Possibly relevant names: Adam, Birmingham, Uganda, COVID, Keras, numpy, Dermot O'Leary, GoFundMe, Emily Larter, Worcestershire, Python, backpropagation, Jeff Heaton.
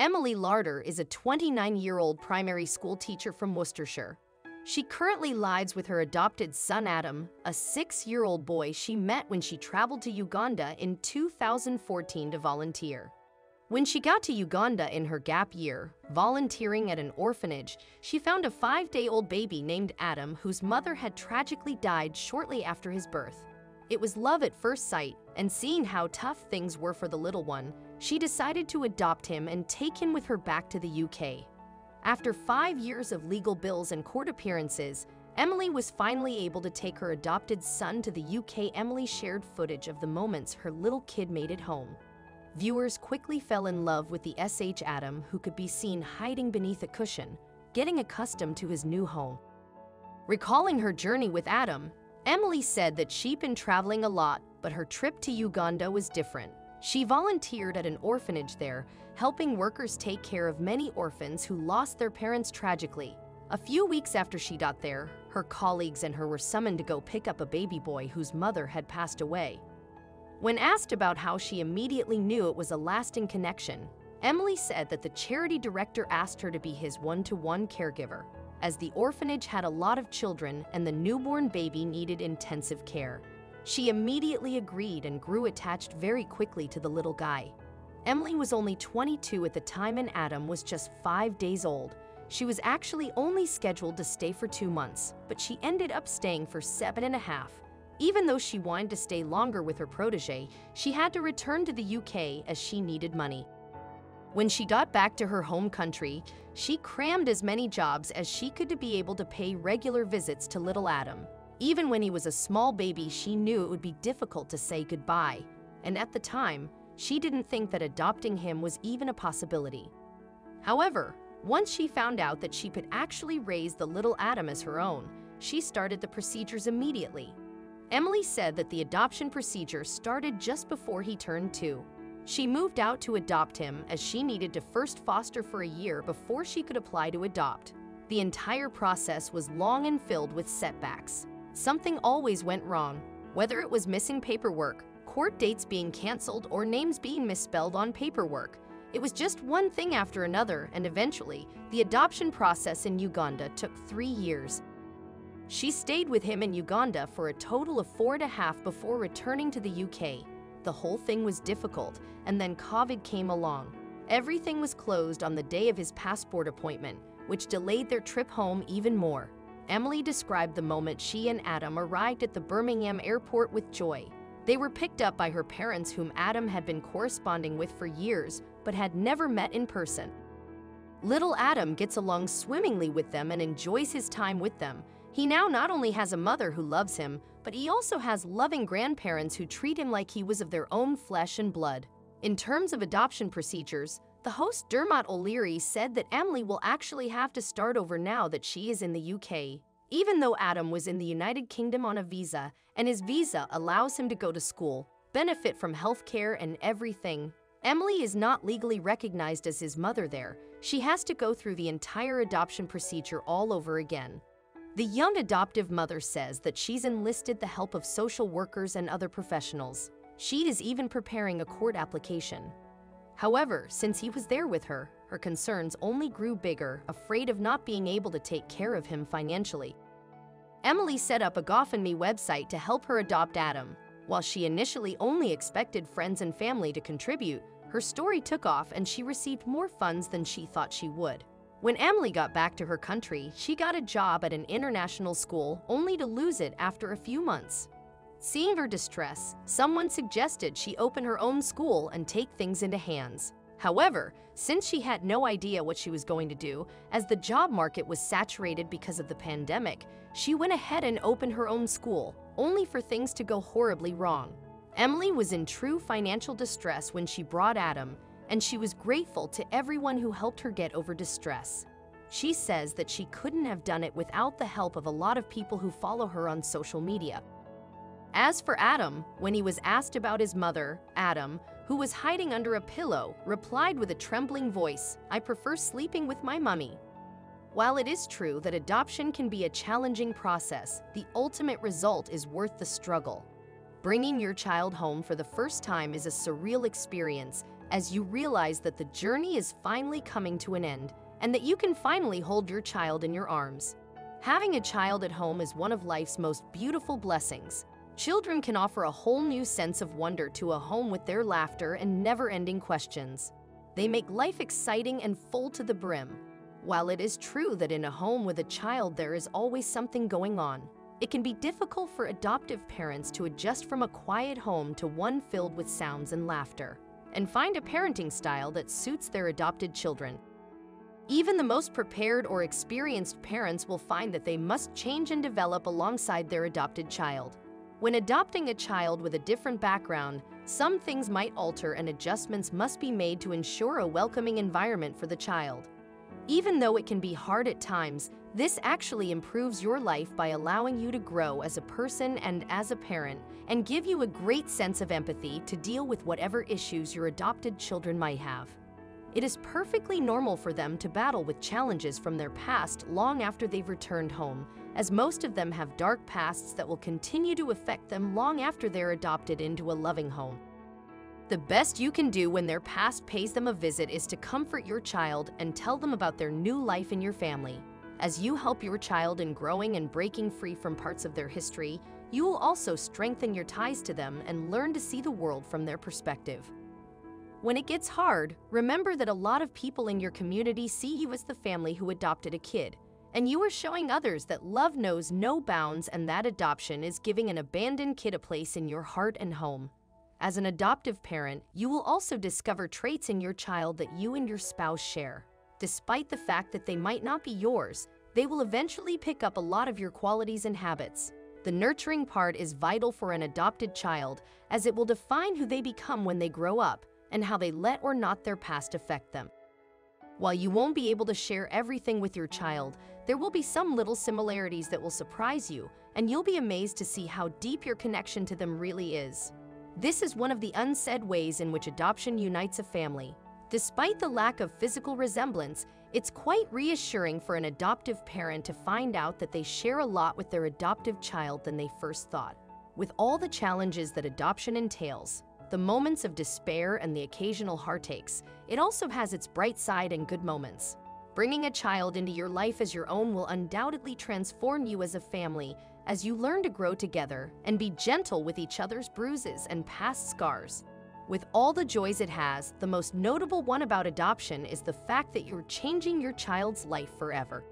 Emily Larter is a 29-year-old primary school teacher from Worcestershire. She currently lives with her adopted son Adam, a 6-year-old boy she met when she traveled to Uganda in 2014 to volunteer. When she got to Uganda in her gap year, volunteering at an orphanage, she found a 5-day-old baby named Adam whose mother had tragically died shortly after his birth. It was love at first sight, and seeing how tough things were for the little one, she decided to adopt him and take him with her back to the UK. After 5 years of legal bills and court appearances, Emily was finally able to take her adopted son to the UK. Emily shared footage of the moments her little kid made it home. Viewers quickly fell in love with the SH Adam, who could be seen hiding beneath a cushion, getting accustomed to his new home. Recalling her journey with Adam, Emily said that she'd been traveling a lot, but her trip to Uganda was different. She volunteered at an orphanage there, helping workers take care of many orphans who lost their parents tragically. A few weeks after she got there, her colleagues and her were summoned to go pick up a baby boy whose mother had passed away. When asked about how she immediately knew it was a lasting connection, Emily said that the charity director asked her to be his one-to-one caregiver, as the orphanage had a lot of children and the newborn baby needed intensive care. She immediately agreed and grew attached very quickly to the little guy. Emily was only 22 at the time and Adam was just 5 days old. She was actually only scheduled to stay for 2 months, but she ended up staying for 7.5. Even though she wanted to stay longer with her protege, she had to return to the UK as she needed money. When she got back to her home country, she crammed as many jobs as she could to be able to pay regular visits to little Adam. Even when he was a small baby, she knew it would be difficult to say goodbye, and at the time, she didn't think that adopting him was even a possibility. However, once she found out that she could actually raise the little Adam as her own, she started the procedures immediately. Emily said that the adoption procedure started just before he turned 2. She moved out to adopt him as she needed to first foster for a year before she could apply to adopt. The entire process was long and filled with setbacks. Something always went wrong, whether it was missing paperwork, court dates being canceled, or names being misspelled on paperwork. It was just one thing after another, and eventually, the adoption process in Uganda took 3 years. She stayed with him in Uganda for a total of 4.5 before returning to the UK. The whole thing was difficult, and then COVID came along. Everything was closed on the day of his passport appointment, which delayed their trip home even more. Emily described the moment she and Adam arrived at the Birmingham airport with joy. They were picked up by her parents, whom Adam had been corresponding with for years but had never met in person. Little Adam gets along swimmingly with them and enjoys his time with them. He now not only has a mother who loves him, but he also has loving grandparents who treat him like he was of their own flesh and blood. In terms of adoption procedures, the host Dermot O'Leary said that Emily will actually have to start over now that she is in the UK, even though Adam was in the United Kingdom on a visa, and his visa allows him to go to school, benefit from healthcare and everything. Emily is not legally recognized as his mother there. She has to go through the entire adoption procedure all over again. The young adoptive mother says that she's enlisted the help of social workers and other professionals. She is even preparing a court application. However, since he was there with her, her concerns only grew bigger, afraid of not being able to take care of him financially. Emily set up a GoFundMe website to help her adopt Adam. While she initially only expected friends and family to contribute, her story took off and she received more funds than she thought she would. When Emily got back to her country, she got a job at an international school, only to lose it after a few months. Seeing her distress, someone suggested she open her own school and take things into hands. However, since she had no idea what she was going to do, as the job market was saturated because of the pandemic, she went ahead and opened her own school, only for things to go horribly wrong. Emily was in true financial distress when she brought Adam, and she was grateful to everyone who helped her get over distress. She says that she couldn't have done it without the help of a lot of people who follow her on social media. As for Adam, when he was asked about his mother, Adam, who was hiding under a pillow, replied with a trembling voice, "I prefer sleeping with my mummy." While it is true that adoption can be a challenging process, the ultimate result is worth the struggle. Bringing your child home for the first time is a surreal experience, as you realize that the journey is finally coming to an end and that you can finally hold your child in your arms. Having a child at home is one of life's most beautiful blessings. Children can offer a whole new sense of wonder to a home with their laughter and never-ending questions. They make life exciting and full to the brim. While it is true that in a home with a child there is always something going on, it can be difficult for adoptive parents to adjust from a quiet home to one filled with sounds and laughter, and find a parenting style that suits their adopted children. Even the most prepared or experienced parents will find that they must change and develop alongside their adopted child. When adopting a child with a different background, some things might alter and adjustments must be made to ensure a welcoming environment for the child. Even though it can be hard at times, this actually improves your life by allowing you to grow as a person and as a parent, and give you a great sense of empathy to deal with whatever issues your adopted children might have. It is perfectly normal for them to battle with challenges from their past long after they've returned home, as most of them have dark pasts that will continue to affect them long after they're adopted into a loving home. The best you can do when their past pays them a visit is to comfort your child and tell them about their new life in your family. As you help your child in growing and breaking free from parts of their history, you will also strengthen your ties to them and learn to see the world from their perspective. When it gets hard, remember that a lot of people in your community see you as the family who adopted a kid, and you are showing others that love knows no bounds and that adoption is giving an abandoned kid a place in your heart and home. As an adoptive parent, you will also discover traits in your child that you and your spouse share. Despite the fact that they might not be yours, they will eventually pick up a lot of your qualities and habits. The nurturing part is vital for an adopted child, as it will define who they become when they grow up and how they let or not their past affect them. While you won't be able to share everything with your child, there will be some little similarities that will surprise you, and you'll be amazed to see how deep your connection to them really is. This is one of the unsaid ways in which adoption unites a family. Despite the lack of physical resemblance, it's quite reassuring for an adoptive parent to find out that they share a lot with their adoptive child than they first thought. With all the challenges that adoption entails, the moments of despair and the occasional heartaches, it also has its bright side and good moments. Bringing a child into your life as your own will undoubtedly transform you as a family as you learn to grow together and be gentle with each other's bruises and past scars. With all the joys it has, the most notable one about adoption is the fact that you're changing your child's life forever.